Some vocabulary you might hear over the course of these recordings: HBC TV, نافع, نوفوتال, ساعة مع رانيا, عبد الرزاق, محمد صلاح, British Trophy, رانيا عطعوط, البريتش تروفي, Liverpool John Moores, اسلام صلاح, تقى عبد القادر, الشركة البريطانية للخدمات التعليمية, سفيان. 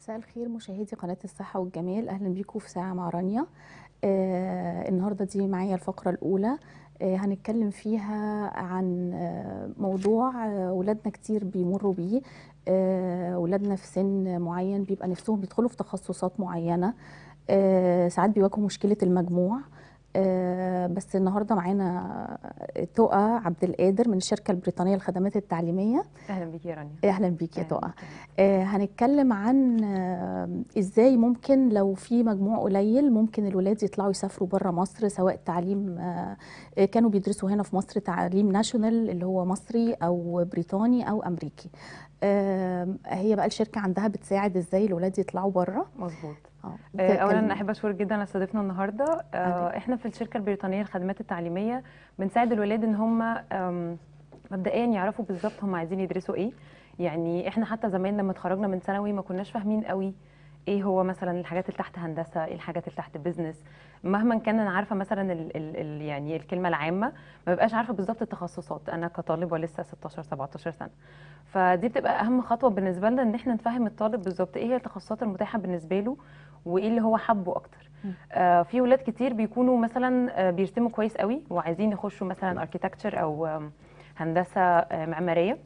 مساء الخير مشاهدي قناة الصحة والجمال، أهلا بيكم في ساعة مع رانيا. النهاردة دي معايا الفقرة الأولى، هنتكلم فيها عن موضوع ولادنا كتير بيمروا بيه. ولادنا في سن معين بيبقى نفسهم بيدخلوا في تخصصات معينة، ساعات بيواجهوا مشكلة المجموع. بس النهارده معانا تقى عبد القادر من الشركه البريطانيه للخدمات التعليميه. اهلا بيكي يا رانيا. اهلا بيكي يا تقى. هنتكلم عن ازاي ممكن لو في مجموع قليل ممكن الولاد يطلعوا يسافروا بره مصر، سواء تعليم كانوا بيدرسوا هنا في مصر تعليم ناشونال اللي هو مصري او بريطاني او امريكي. هي بقى الشركه عندها بتساعد ازاي الولاد يطلعوا بره. مظبوط. اولا احب اشكر جدا على استضافتنا النهارده. احنا في الشركه البريطانيه للخدمات التعليميه بنساعد الولاد ان هم مبدئيا يعرفوا بالظبط هم عايزين يدرسوا ايه. يعني احنا حتى زمان لما اتخرجنا من ثانوي ما كناش فاهمين قوي ايه هو مثلا الحاجات اللي تحت هندسه، ايه الحاجات اللي تحت بيزنس. مهما كان انا عارفه مثلا يعني الكلمه العامه، ما ببقاش عارفه بالظبط التخصصات انا كطالبه لسه 16 17 سنه. فدي بتبقى اهم خطوه بالنسبه لنا ان احنا نفهم الطالب بالظبط ايه هي التخصصات المتاحه بالنسبه له وايه اللي هو حبه اكتر. في ولاد كتير بيكونوا مثلا بيرسموا كويس قوي وعايزين يخشوا مثلا اركيتكتشر او هندسه معماريه،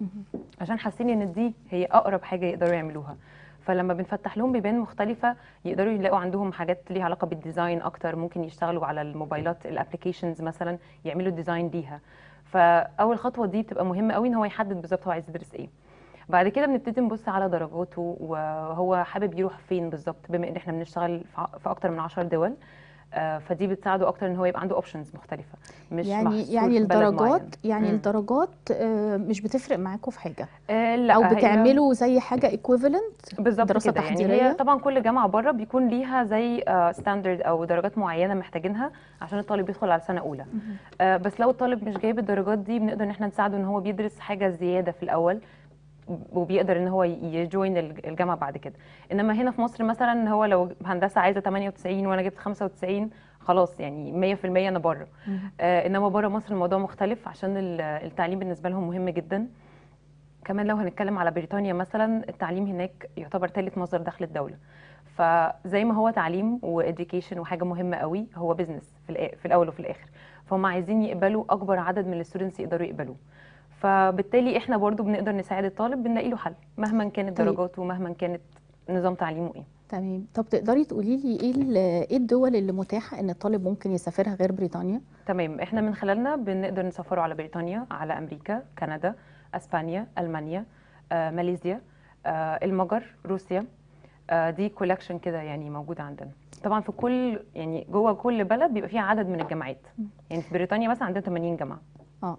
عشان حاسين ان دي هي اقرب حاجه يقدروا يعملوها. فلما بنفتح لهم بيبان مختلفه يقدروا يلاقوا عندهم حاجات ليها علاقه بالديزاين اكتر، ممكن يشتغلوا على الموبايلات الابلكيشنز مثلا يعملوا ديزاين ليها. فاول خطوه دي بتبقى مهمه قوي ان هو يحدد بالظبط هو عايز يدرس ايه. بعد كده بنبتدي نبص على درجاته وهو حابب يروح فين بالظبط، بما ان احنا بنشتغل في اكتر من 10 دول. فدي بتساعده اكتر ان هو يبقى عنده اوبشنز مختلفه، مش يعني الدرجات الدرجات مش بتفرق معاكم في حاجه؟ لا، او بتعملوا زي حاجه ايكويفالنت بالظبط كده. يعني هي طبعا كل جامعه بره بيكون ليها زي ستاندرد او درجات معينه محتاجينها عشان الطالب يدخل على سنه اولى. بس لو الطالب مش جايب الدرجات دي بنقدر ان احنا نساعده ان هو بيدرس حاجه زياده في الاول وبيقدر ان هو يجوين الجامعه بعد كده. انما هنا في مصر مثلا هو لو هندسه عايزه 98 وانا جبت 95 خلاص، يعني 100% انا بره. انما بره مصر الموضوع مختلف عشان التعليم بالنسبه لهم مهم جدا. كمان لو هنتكلم على بريطانيا مثلا، التعليم هناك يعتبر ثالث مصدر دخل الدوله. فزي ما هو تعليم واديوكيشن وحاجه مهمه قوي، هو بزنس في الاول وفي الاخر. فهم عايزين يقبلوا اكبر عدد من الستودنتس يقدروا يقبلوه. فبالتالي احنا برضو بنقدر نساعد الطالب بنلاقي له حل مهما كانت درجاته ومهما كانت نظام تعليمه ايه. تمام. طب تقدري تقولي لي ايه الدول اللي متاحه ان الطالب ممكن يسافرها غير بريطانيا؟ تمام. احنا من خلالنا بنقدر نسافره على بريطانيا، على امريكا، كندا، اسبانيا، المانيا، ماليزيا، المجر، روسيا. دي كولكشن كده يعني موجوده عندنا. طبعا في كل يعني جوه كل بلد بيبقى فيها عدد من الجامعات. يعني في بريطانيا مثلا عندنا 80 جامعه.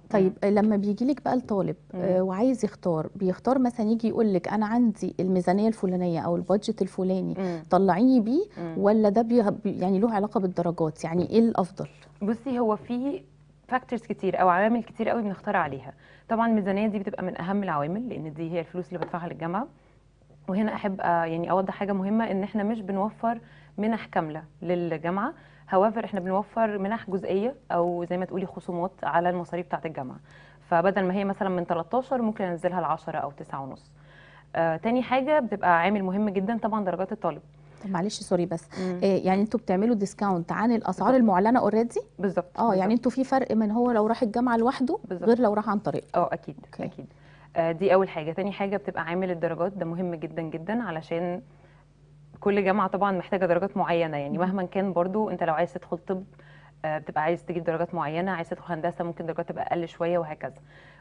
طيب لما بيجي لك بقى الطالب وعايز يختار، بيختار مثلا يجي يقول لك انا عندي الميزانيه الفلانيه او البادجت الفلاني طلعيني بيه، ولا ده يعني له علاقه بالدرجات؟ يعني ايه الافضل؟ بصي، هو في فاكتورز كتير او عوامل كتير قوي بنختار عليها. طبعا الميزانيه دي بتبقى من اهم العوامل، لان دي هي الفلوس اللي بدفعها للجامعه. وهنا احب يعني اوضح حاجه مهمه، ان احنا مش بنوفر منح كامله للجامعه. هوافر احنا بنوفر منح جزئيه او زي ما تقولي خصومات على المصاريف بتاعت الجامعه. فبدل ما هي مثلا من 13 ممكن انزلها ل 10 او 9.5. تاني حاجه بتبقى عامل مهم جدا طبعا درجات الطالب. طب معلش سوري بس يعني انتوا بتعملوا ديسكاونت عن الاسعار بالزبط. المعلنه اوريدي بالظبط. يعني انتوا في فرق من هو لو راح الجامعه لوحده بالزبط. غير لو راح عن طريق اكيد. أوكي. اكيد. دي اول حاجه. تاني حاجه بتبقى عامل الدرجات، ده مهم جدا جدا علشان كل جامعه طبعا محتاجه درجات معينه. يعني مهما كان برضو انت لو عايز تدخل طب بتبقى عايز تجيب درجات معينه، عايز تدخل هندسه ممكن درجات تبقى اقل شويه وهكذا.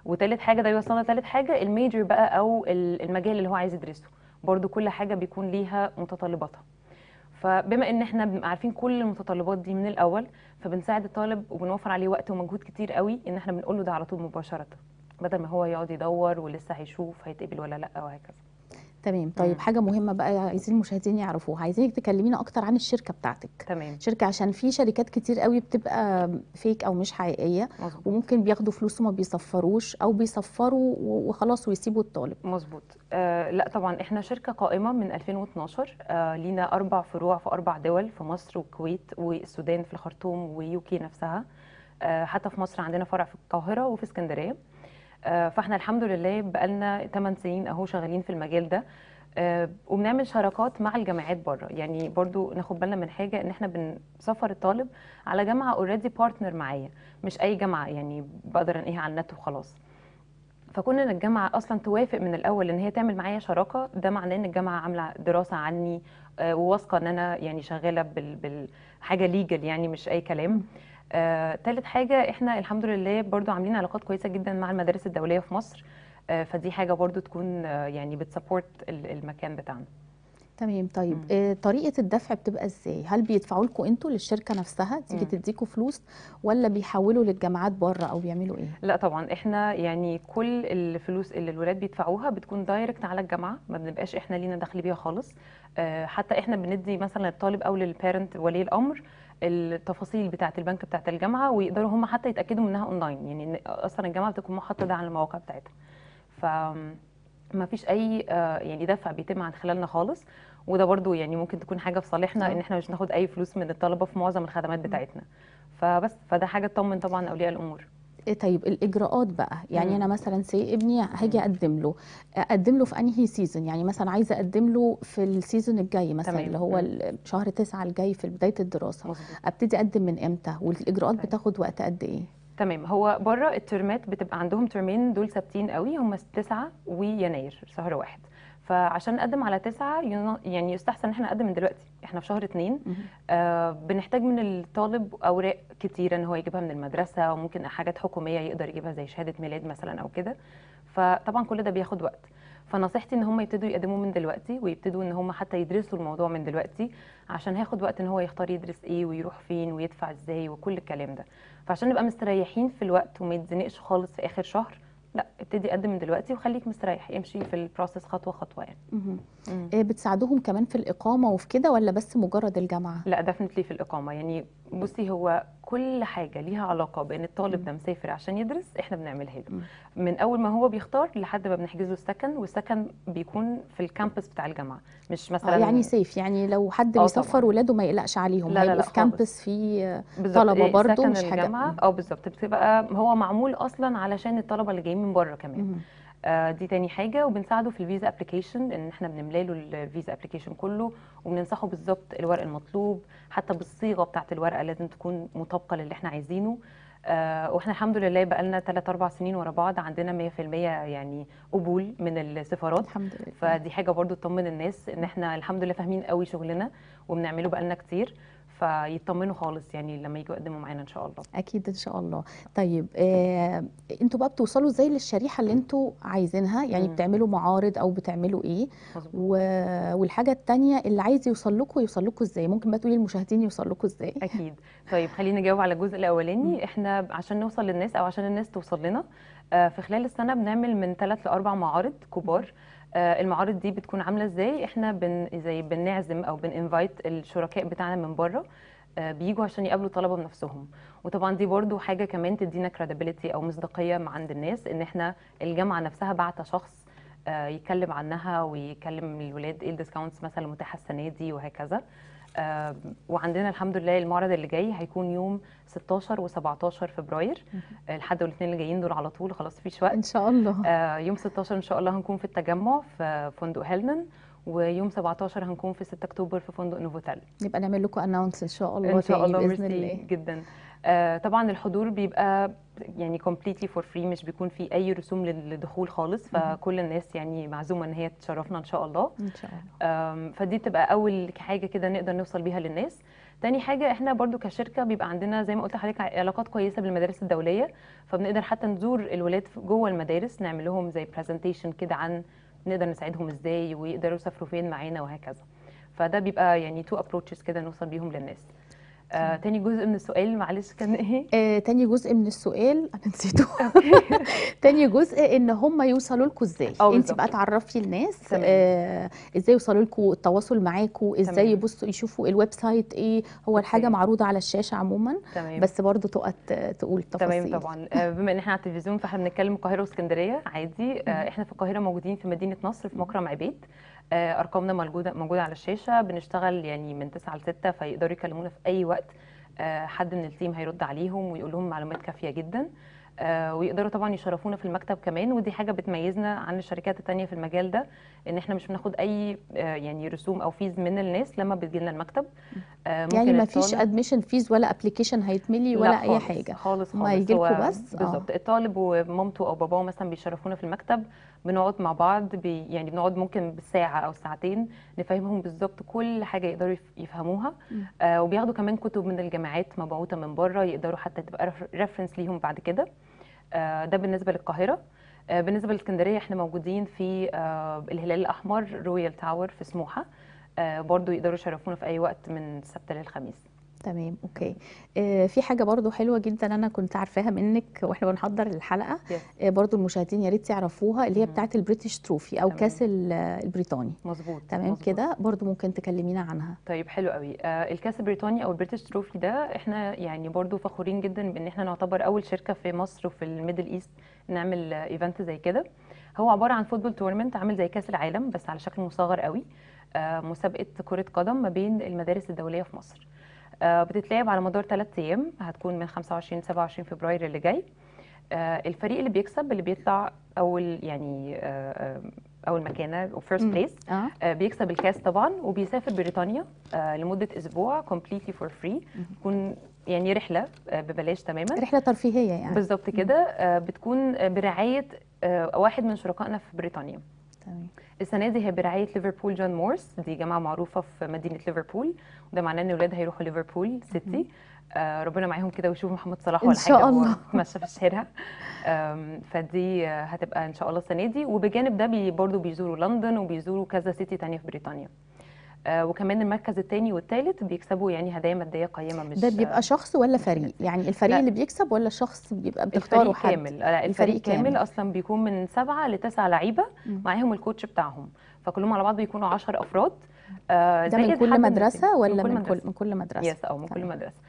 وثالث حاجه، ده يوصلنا لثالث حاجه، الميجر بقى او المجال اللي هو عايز يدرسه. برضو كل حاجه بيكون ليها متطلباتها. فبما ان احنا بنبقى عارفين كل المتطلبات دي من الاول، فبنساعد الطالب وبنوفر عليه وقت ومجهود كتير قوي ان احنا بنقول له ده على طول مباشره، بدل ما هو يقعد يدور ولسه هيشوف هيتقبل ولا لا وهكذا. تمام. طيب حاجه مهمه بقى عايزين المشاهدين يعرفوها، عايزينك تكلمينا اكتر عن الشركه بتاعتك. تمام. شركه، عشان في شركات كتير قوي بتبقى فيك او مش حقيقيه. مزبوط. وممكن بياخدوا فلوس وما بيصفروش، او بيصفروا وخلاص ويسيبوا الطالب. مظبوط. لا طبعا احنا شركه قائمه من 2012. لينا 4 فروع في 4 دول، في مصر والكويت والسودان في الخرطوم ويوكي نفسها. حتى في مصر عندنا فرع في القاهره وفي اسكندريه. فاحنا الحمد لله بقالنا 8 سنين اهو شغالين في المجال ده. وبنعمل شراكات مع الجامعات بره. يعني برضو ناخد بالنا من حاجه، ان احنا بنسفر الطالب على جامعه اوريدي بارتنر معايا، مش اي جامعه يعني بقدر انقيها على النت وخلاص. فكون ان الجامعه اصلا توافق من الاول ان هي تعمل معايا شراكه، ده معناه ان الجامعه عامله دراسه عني وواثقه ان انا يعني شغاله بالحاجه ليجل، يعني مش اي كلام. ثالث حاجه، احنا الحمد لله برضو عاملين علاقات كويسه جدا مع المدارس الدوليه في مصر، فدي حاجه برضو تكون يعني بتسبورت المكان بتاعنا. تمام. طيب طريقه الدفع بتبقى ازاي؟ هل بيدفعوا لكم انتوا للشركه نفسها تيجي تديكوا فلوس، ولا بيحولوا للجامعات بره، او بيعملوا ايه؟ لا طبعا احنا يعني كل الفلوس اللي الولاد بيدفعوها بتكون دايركت على الجامعه، ما بنبقاش احنا لينا دخل بيها خالص. حتى احنا بندي مثلا للطالب او للبارنت ولي الامر التفاصيل بتاعه البنك بتاعه الجامعه، ويقدروا هم حتى يتاكدوا منها اونلاين، يعني اصلا الجامعه بتكون محطه ده على المواقع بتاعتها. فما فيش اي يعني دفع بيتم عن خلالنا خالص، وده برضو يعني ممكن تكون حاجه في صالحنا ان احنا مش ناخد اي فلوس من الطلبه في معظم الخدمات بتاعتنا. فبس فده حاجه تطمن طبعا اولياء الامور. طيب الاجراءات بقى، يعني انا مثلا سي ابني هاجي اقدم له في انهي سيزون؟ يعني مثلا عايزه اقدم له في السيزون الجاي مثلا، اللي هو شهر 9 الجاي في بدايه الدراسه، ابتدي اقدم من امتى؟ والاجراءات بتاخد وقت قد ايه؟ تمام. هو بره الترمات بتبقى عندهم ترمين دول ثابتين قوي، هم 9 ويناير شهر 1. فعشان نقدم على 9 يعني يستحسن ان احنا نقدم من دلوقتي، احنا في شهر 2. بنحتاج من الطالب اوراق كتير ان هو يجيبها من المدرسه، وممكن حاجات حكوميه يقدر يجيبها زي شهاده ميلاد مثلا او كده. فطبعا كل ده بياخد وقت، فنصيحتي ان هم يبتدوا يقدموا من دلوقتي، ويبتدوا ان هم حتى يدرسوا الموضوع من دلوقتي، عشان هياخد وقت ان هو يختار يدرس ايه ويروح فين ويدفع ازاي وكل الكلام ده. فعشان نبقى مستريحين في الوقت وما يتزنقش خالص في اخر شهر، لا ابتدي قدم من دلوقتي وخليك مستريح، امشي في البروسيس خطوه خطوه يعني. بتساعدوهم كمان في الاقامه وفي كده، ولا بس مجرد الجامعه؟ لا ديفنتلي في الاقامه. يعني بصي، هو كل حاجه ليها علاقه بان الطالب ده مسافر عشان يدرس احنا بنعملها له، من اول ما هو بيختار لحد ما بنحجز له السكن، والسكن بيكون في الكامبس بتاع الجامعه، مش مثلا يعني سيف، يعني لو حد بيسافر ولاده ما يقلقش عليهم، لا هيبقى في كامبس في طلبه برضه، مش حاجه بالظبط بتبقى هو معمول اصلا علشان الطلبه اللي جايين من بره كمان. دي تاني حاجه. وبنساعده في الفيزا ابلكيشن، ان احنا بنملى له الفيزا ابلكيشن كله، وبننصحه بالظبط الورق المطلوب حتى بالصيغه بتاعه الورقه لازم تكون مطابقه للي احنا عايزينه. واحنا الحمد لله بقى لنا 3-4 سنين ورا بعض عندنا 100% يعني قبول من السفارات الحمد لله. فدي حاجه برضو تطمن الناس ان احنا الحمد لله فاهمين قوي شغلنا وبنعمله بقى لنا كتير، فيطمنوا خالص يعني لما يجوا يقدموا معانا ان شاء الله. اكيد ان شاء الله. طيب انتوا بقى بتوصلوا ازاي للشريحه اللي انتوا عايزينها؟ يعني بتعملوا معارض او بتعملوا ايه؟ والحاجه الثانيه، اللي عايز يوصل لكم ازاي؟ ممكن بقى تقولي المشاهدين يوصل لكم ازاي؟ اكيد. طيب خلينا نجاوب على الجزء الاولاني. احنا عشان نوصل للناس او عشان الناس توصل لنا، في خلال السنه بنعمل من 3 ل4 معارض كبار. المعارض دي بتكون عامله ازاي؟ احنا زي بنعزم او بنinvite الشركاء بتاعنا من بره، بيجوا عشان يقابلوا طلبه بنفسهم. وطبعا دي برضو حاجه كمان تدينا credibility او مصداقيه مع عند الناس، ان احنا الجامعه نفسها بعت شخص يتكلم عنها ويكلم الولاد ايه الديسكاونتس مثلا المتاحه السنه دي وهكذا. وعندنا الحمد لله المعرض اللي جاي هيكون يوم 16 و17 فبراير، الحد والاثنين اللي جايين دول على طول خلاص مفيش وقت ان شاء الله. يوم 16 ان شاء الله هنكون في التجمع في فندق هيلنن، ويوم 17 هنكون في 6 اكتوبر في فندق نوفوتال. نبقى نعمل لكم اناونس ان شاء الله. ان شاء الله باذن الله جدا. طبعا الحضور بيبقى يعني completely for free، مش بيكون في اي رسوم للدخول خالص، فكل الناس يعني معزومه ان هي تشرفنا ان شاء الله. ان شاء الله. فدي تبقى اول حاجه كده نقدر نوصل بيها للناس. تاني حاجه، احنا برضو كشركه بيبقى عندنا زي ما قلت لحضرتك علاقات كويسه بالمدارس الدوليه، فبنقدر حتى نزور الولاد جوه المدارس، نعمل لهم زي presentation كده عن نقدر نساعدهم ازاي ويقدروا يسافروا فين معانا وهكذا. فده بيبقى يعني 2 approaches كده نوصل بيهم للناس. تاني جزء من السؤال معلش كان ايه؟ تاني جزء من السؤال انا نسيته. تاني جزء ان هم يوصلوا لكم ازاي؟ انت بقى تعرفي الناس ازاي يوصلوا لكم، التواصل معاكم ازاي، يبصوا يشوفوا الويب سايت ايه هو الحاجه معروضه على الشاشه عموما. بس برضه تقول التفاصيل. تمام طبعا. بما ان احنا على التلفزيون فاحنا بنتكلم القاهره واسكندريه عادي. احنا في القاهره موجودين في مدينه نصر في مكرم عبيد. ارقامنا موجوده على الشاشه. بنشتغل يعني من 9 ل 6، فيقدروا يكلمونا في اي وقت. حد من التيم هيرد عليهم ويقول لهم معلومات كافيه جدا. ويقدروا طبعا يشرفونا في المكتب كمان. ودي حاجه بتميزنا عن الشركات الثانيه في المجال ده، ان احنا مش بناخد اي يعني رسوم او فيز من الناس لما بتجي لنا المكتب. يعني ما فيش ادميشن فيز ولا ابلكيشن هيتملي ولا اي حاجه خالص، ما يجي لكم بس بالظبط الطالب ومامته او باباه مثلا بيشرفونا في المكتب، بنقعد مع بعض يعني بنقعد ممكن بالساعه او ساعتين نفهمهم بالظبط كل حاجه يقدروا يفهموها. وبياخدوا كمان كتب من الجامعات مبعوثه من بره، يقدروا حتى تبقى ريفرنس ليهم بعد كده. ده بالنسبه للقاهره. بالنسبه للاسكندريه احنا موجودين في الهلال الاحمر رويال تاور في سموحه، برضو يقدروا يشرفونا في اي وقت من السبت للخميس. تمام، اوكي. في حاجه برضو حلوه جدا انا كنت عارفاها منك واحنا بنحضر الحلقه، برضو المشاهدين يا ريت يعرفوها، اللي هي بتاعه البريتش تروفي او كاس البريطاني. مظبوط، تمام كده، برضو ممكن تكلمينا عنها. طيب حلو قوي. الكاس البريطاني او البريتش تروفي ده احنا يعني برضو فخورين جدا بان احنا نعتبر اول شركه في مصر وفي الميدل ايست نعمل ايفنت زي كده. هو عباره عن فوتبول تورنمنت عامل زي كاس العالم بس على شكل مصغر قوي، مسابقه كره قدم ما بين المدارس الدوليه في مصر، بتتلعب على مدار 3 أيام، هتكون من 25-27 فبراير اللي جاي. الفريق اللي بيكسب اللي بيطلع أول يعني أول مكانة first place بيكسب الكاس طبعا، وبيسافر بريطانيا لمدة أسبوع completely for free، بتكون يعني رحلة ببلاش تماما، رحلة ترفيهية يعني بالظبط كده، بتكون برعاية واحد من شركائنا في بريطانيا. تمام. السنه دي هي برعايه ليفربول جون مورس، دي جامعه معروفه في مدينه ليفربول، وده معناه ان اولادها هيروحوا ليفربول سيتي. ربنا معاهم كده ويشوفوا محمد صلاح ولا حاجه ويتمشى في شارعها. فدي هتبقى ان شاء الله السنه دي. وبجانب ده برضه بيزوروا لندن وبيزوروا كذا سيتي ثانيه في بريطانيا. وكمان المركز الثاني والثالث بيكسبوا يعني هدايا ماديه قيمه. مش ده بيبقى شخص ولا فريق؟ يعني الفريق اللي بيكسب ولا الشخص بيبقى بتختاره حد؟ الفريق كامل. لا الفريق كامل اصلا بيكون من 7 ل9 لعيبه معاهم الكوتش بتاعهم، فكلهم على بعض بيكونوا 10 أفراد. ده من كل مدرسه ولا من كل مدرسه؟ يس، او من كل مدرسه.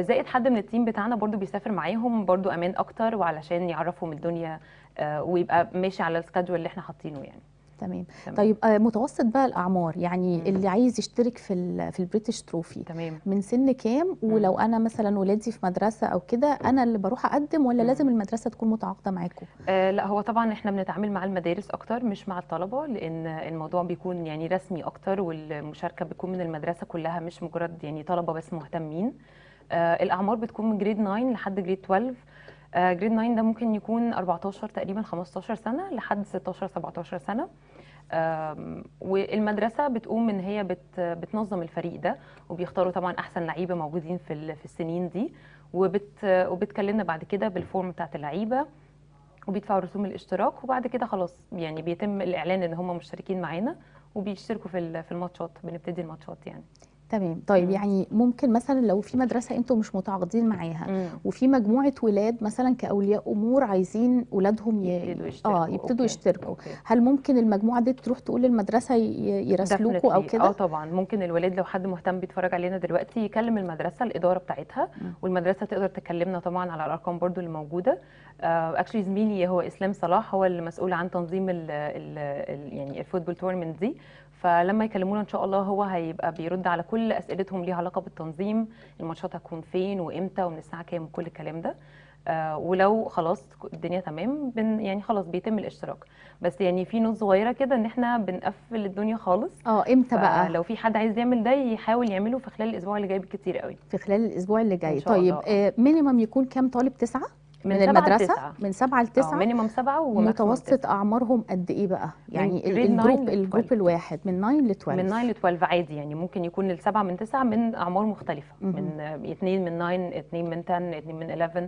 زائد حد من التيم بتاعنا برضو بيسافر معاهم برضو امان اكتر، وعلشان يعرفهم الدنيا ويبقى ماشي على السكادجول اللي احنا حاطينه يعني. تمام. طيب متوسط بقى الاعمار يعني اللي عايز يشترك في البريتش تروفي، تمام، من سن كام؟ ولو انا مثلا ولادي في مدرسه او كده، انا اللي بروح اقدم ولا لازم المدرسه تكون متعاقده معاكم؟ لا هو طبعا احنا بنتعامل مع المدارس اكتر مش مع الطلبه، لان الموضوع بيكون يعني رسمي اكتر، والمشاركه بتكون من المدرسه كلها مش مجرد يعني طلبه بس مهتمين. الاعمار بتكون من جريد 9 لحد جريد 12. جريد 9 ده ممكن يكون 14 تقريبا 15 سنة لحد 16-17 سنة. والمدرسة بتقوم ان هي بتنظم الفريق ده، وبيختاروا طبعا احسن لعيبة موجودين في السنين دي، وبتكلمنا بعد كده بالفورم بتاعت اللعيبة، وبيدفعوا رسوم الاشتراك، وبعد كده خلاص يعني بيتم الاعلان ان هم مشتركين معانا وبيشتركوا في الماتشات، بنبتدي الماتشات يعني. تمام. طيب يعني ممكن مثلا لو في مدرسه انتم مش متعاقدين معاها وفي مجموعه ولاد مثلا كاولياء امور عايزين اولادهم يبتدوا يشتركوا، هل ممكن المجموعه دي تروح تقول للمدرسه يراسلوكوا او كده؟ طبعا ممكن الولاد لو حد مهتم بيتفرج علينا دلوقتي يكلم المدرسه الاداره بتاعتها، والمدرسه تقدر تكلمنا طبعا على الارقام برده اللي موجوده. اكشلي زميلي هو اسلام صلاح هو المسؤول عن تنظيم يعني الفوتبول تورنمنت دي، فلما يكلمونا ان شاء الله هو هيبقى بيرد على كل اسئلتهم ليها علاقه بالتنظيم، الماتشات هتكون فين وامتى ومن الساعه كام وكل الكلام ده. ولو خلاص الدنيا تمام يعني خلاص بيتم الاشتراك، بس يعني في نوت صغيره كده ان احنا بنقفل الدنيا خالص امتى بقى، لو في حد عايز يعمل ده يحاول يعمله في خلال الاسبوع اللي جاي بكتير قوي، في خلال الاسبوع اللي جاي. طيب مينيمم يكون كام طالب؟ 9 من المدرسه، من 7 ل9 مينيمم 7. ومتوسط اعمارهم قد ايه بقى؟ يعني الجروب الواحد من 9 ل 12. من 9 ل 12 عادي يعني، ممكن يكون ال7 من 9 من اعمار مختلفه، من 2 من 9، 2 من 10، 2 من 11،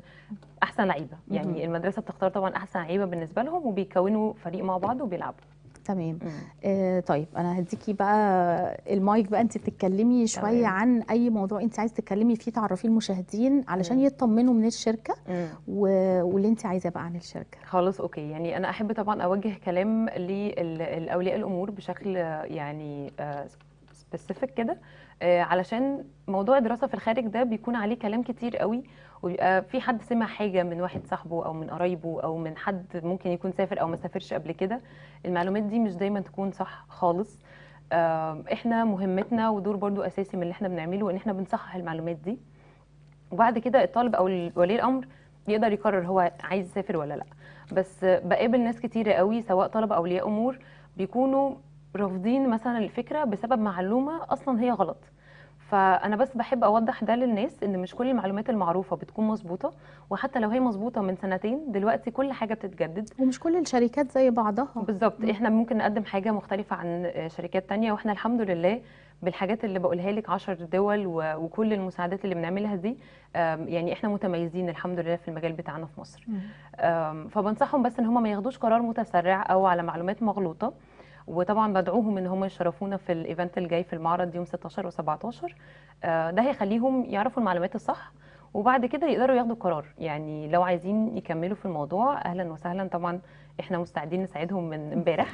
احسن لعيبه يعني. المدرسه بتختار طبعا احسن لعيبه بالنسبه لهم، وبيكونوا فريق مع بعض وبيلعبوا. تمام. طيب انا هديكي بقى المايك بقى، انت تتكلمي شويه عن اي موضوع انت عايز تتكلمي فيه، تعرفي المشاهدين علشان يطمنوا من الشركه واللي انت عايزاه بقى عن الشركه. خلاص اوكي. يعني انا احب طبعا اوجه كلام لاولياء الامور بشكل يعني سبيسيفيك كده، علشان موضوع الدراسه في الخارج ده بيكون عليه كلام كتير قوي، وبيبقى في حد سمع حاجه من واحد صاحبه او من قرايبه او من حد ممكن يكون سافر او ما سافرش قبل كده. المعلومات دي مش دايما تكون صح خالص. احنا مهمتنا ودور برضو اساسي من اللي احنا بنعمله ان احنا بنصحح المعلومات دي، وبعد كده الطالب او ولي الامر يقدر يقرر هو عايز يسافر ولا لا. بس بقابل ناس كتيره قوي سواء طلبه اولياء امور بيكونوا رافضين مثلا الفكره بسبب معلومه اصلا هي غلط. فانا بس بحب اوضح ده للناس ان مش كل المعلومات المعروفه بتكون مظبوطه، وحتى لو هي مظبوطه من سنتين دلوقتي كل حاجه بتتجدد ومش كل الشركات زي بعضها. بالظبط، احنا ممكن نقدم حاجه مختلفه عن شركات تانية، واحنا الحمد لله بالحاجات اللي بقولها لك 10 دول وكل المساعدات اللي بنعملها دي يعني احنا متميزين الحمد لله في المجال بتاعنا في مصر. فبنصحهم بس ان هم ما ياخدوش قرار متسرع او على معلومات مغلوطه، وطبعا بدعوهم ان هم يشرفونا في الايفنت الجاي في المعرض يوم 16 و17. ده هيخليهم يعرفوا المعلومات الصح وبعد كده يقدروا ياخدوا قرار. يعني لو عايزين يكملوا في الموضوع اهلا وسهلا، طبعا احنا مستعدين نساعدهم من امبارح.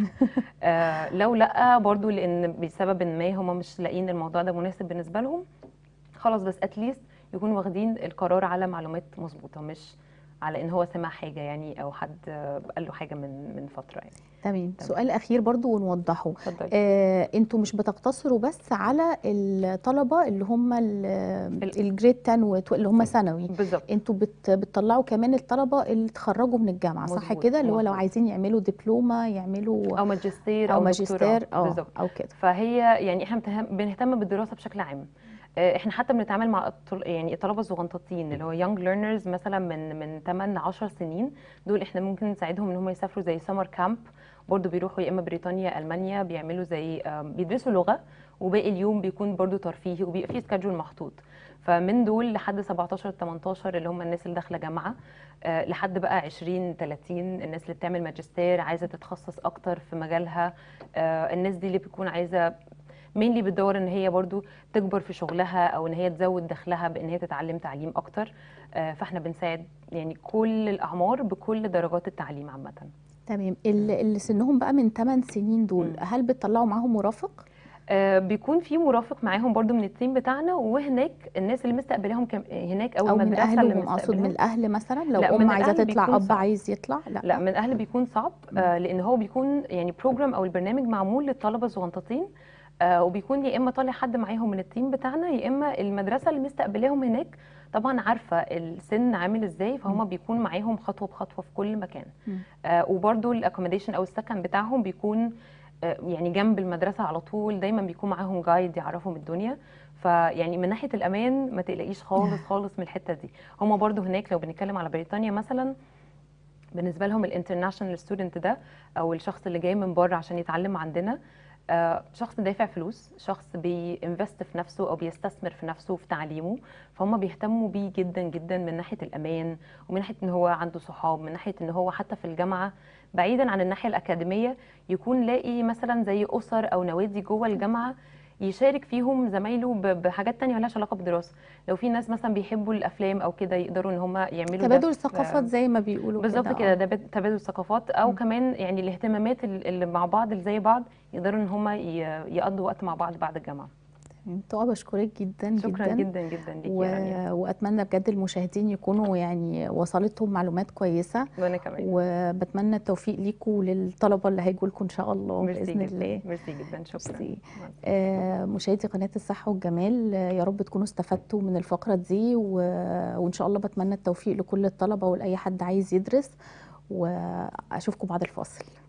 لو لا برضو لان بسبب ما هم مش لاقيين الموضوع ده مناسب بالنسبه لهم خلاص، بس اتليست يكونوا واخدين القرار على معلومات مظبوطه مش على ان هو سمع حاجه يعني او حد قال له حاجه من فتره يعني. تمام. سؤال اخير برضو ونوضحه، انتوا مش بتقتصروا بس على الطلبه اللي هم الجريد 10 اللي هم ثانوي، انتوا بتطلعوا كمان الطلبه اللي اتخرجوا من الجامعه. مزبوط. صح كده، اللي هو لو عايزين يعملوا دبلومه يعملوا او ماجستير او كده. فهي يعني احنا بنهتم بالدراسه بشكل عام. احنا حتى بنتعامل مع يعني الطلبه الصغنططين اللي هو يونج ليرنرز مثلا من 8 ل 10 سنين، دول احنا ممكن نساعدهم ان هم يسافروا زي سمر كامب، برضو بيروحوا يا اما بريطانيا المانيا بيعملوا زي بيدرسوا لغه وباقي اليوم بيكون برضو ترفيهي وبيبقى في سكادجول محطوط. فمن دول لحد 17 18 اللي هم الناس اللي داخله جامعه، لحد بقى 20 30 الناس اللي بتعمل ماجستير عايزه تتخصص اكتر في مجالها، الناس دي اللي بتكون عايزه مينلي بتدور ان هي برضو تكبر في شغلها او ان هي تزود دخلها بان هي تتعلم تعليم اكتر. فاحنا بنساعد يعني كل الاعمار بكل درجات التعليم عامه. تمام. اللي سنهم بقى من 8 سنين دول هل بتطلعوا معاهم مرافق؟ بيكون في مرافق معاهم برضو من التيم بتاعنا، وهناك الناس اللي مستقبلهم هناك او من اهلهم. اقصد من الاهل مثلا لو ام عايزه تطلع اب عايز يطلع. لا من الاهل بيكون صعب، لان هو بيكون يعني بروجرام او البرنامج معمول للطلبه الصغنططين، وبيكون يا اما طالع حد معاهم من التيم بتاعنا يا اما المدرسه اللي مستقبلاهم هناك طبعا عارفه السن عامل ازاي، فهم بيكون معاهم خطوه بخطوه في كل مكان. وبرده الاكوموديشن او السكن بتاعهم بيكون يعني جنب المدرسه على طول، دايما بيكون معاهم جايد يعرفهم الدنيا. فيعني من ناحيه الامان ما تقلقيش خالص خالص من الحته دي. هم برده هناك لو بنتكلم على بريطانيا مثلا بالنسبه لهم الانترناشونال ستودنت ده او الشخص اللي جاي من بره عشان يتعلم عندنا شخص دافع فلوس، شخص بينفست في نفسه او بيستثمر في نفسه في تعليمه، فهم بيهتموا بيه جدا جدا من ناحيه الامان ومن ناحيه ان هو عنده صحاب، من ناحيه ان هو حتى في الجامعه بعيدا عن الناحيه الاكاديميه يكون لاقي مثلا زي اسر او نوادي جوه الجامعه يشارك فيهم زمايله بحاجات تانية مالهاش علاقه بالدراسه. لو في ناس مثلا بيحبوا الافلام او كده يقدروا ان هم يعملوا تبادل ثقافات زي ما بيقولوا. بالظبط كده، ده تبادل ثقافات او كمان يعني الاهتمامات اللي مع بعض اللي زي بعض يقدروا ان هم يقضوا وقت مع بعض بعد الجامعه. طبعا بشكرك جدا. شكرا جدا جدا ليكي يعني. واتمنى بجد المشاهدين يكونوا يعني وصلتهم معلومات كويسه، وانا كمان وبتمنى التوفيق ليكوا وللطلبه اللي هيجوا لكم ان شاء الله باذن الله. ميرسي جدا. شكرا. مشاهدي قناه الصحه والجمال، يا رب تكونوا استفدتوا من الفقره دي، وان شاء الله بتمنى التوفيق لكل الطلبه ولاي حد عايز يدرس، واشوفكم بعد الفاصل.